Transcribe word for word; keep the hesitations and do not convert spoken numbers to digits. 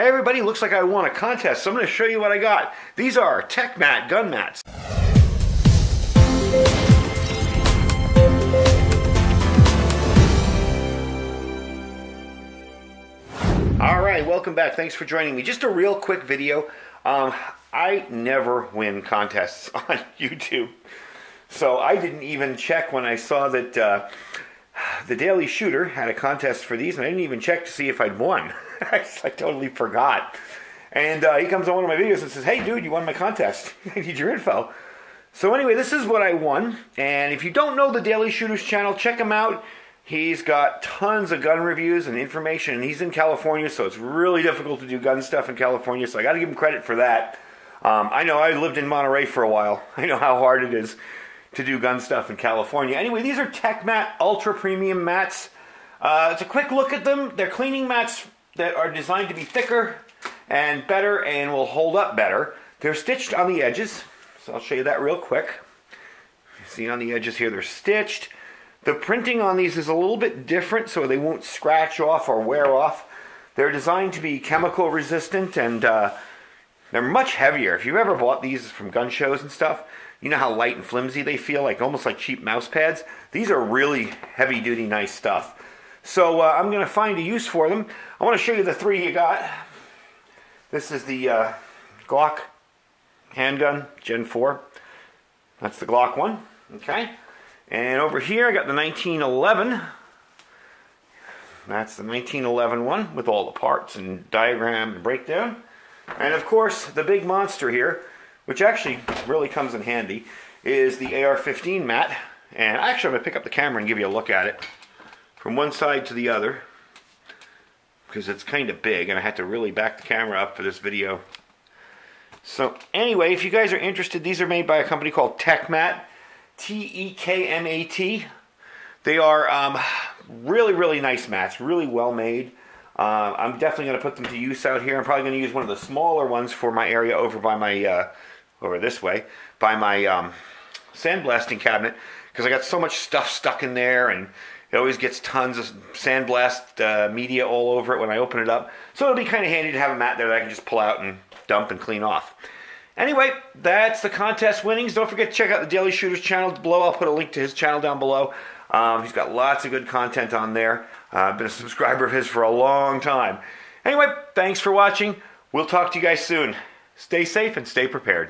Hey everybody, looks like I won a contest, so I'm going to show you what I got. These are TekMat gun mats. Alright, welcome back. Thanks for joining me. Just a real quick video. Um, I never win contests on YouTube. So I didn't even check when I saw that uh, The Daily Shooter had a contest for these, and I didn't even check to see if I'd won. I totally forgot. And uh, he comes on one of my videos and says, "Hey dude, you won my contest. I need your info." So anyway, this is what I won. And if you don't know The Daily Shooter's channel, check him out. He's got tons of gun reviews and information, and he's in California, so it's really difficult to do gun stuff in California, so I gotta give him credit for that. Um, I know I lived in Monterey for a while. I know how hard it is to do gun stuff in California. Anyway, these are TekMat Ultra Premium mats. Uh, it's a quick look at them. They're cleaning mats that are designed to be thicker and better and will hold up better. They're stitched on the edges, so I'll show you that real quick. You see on the edges here, they're stitched. The printing on these is a little bit different, so they won't scratch off or wear off. They're designed to be chemical resistant, and uh, they're much heavier. If you've ever bought these from gun shows and stuff, you know how light and flimsy they feel, like almost like cheap mouse pads. These are really heavy-duty, nice stuff. So uh, I'm going to find a use for them. I want to show you the three you got. This is the uh, Glock handgun, Gen four. That's the Glock one. Okay. And over here I got the nineteen eleven. That's the nineteen eleven one with all the parts and diagram and breakdown. And of course, the big monster here, which actually really comes in handy, is the A R fifteen mat. And actually I'm going to pick up the camera and give you a look at it from one side to the other, because it's kind of big and I had to really back the camera up for this video. So anyway, if you guys are interested, these are made by a company called TekMat, T E K M A T. They are um, really, really nice mats, really well made. Uh, I'm definitely going to put them to use out here. I'm probably going to use one of the smaller ones for my area over by my, uh, over this way, by my um, sandblasting cabinet, because I got so much stuff stuck in there, and it always gets tons of sandblast uh, media all over it when I open it up. So it'll be kind of handy to have a mat there that I can just pull out and dump and clean off. Anyway, that's the contest winnings. Don't forget to check out The Daily Shooter's channel below. I'll put a link to his channel down below. Um, he's got lots of good content on there. Uh, I've been a subscriber of his for a long time. Anyway, thanks for watching. We'll talk to you guys soon. Stay safe and stay prepared.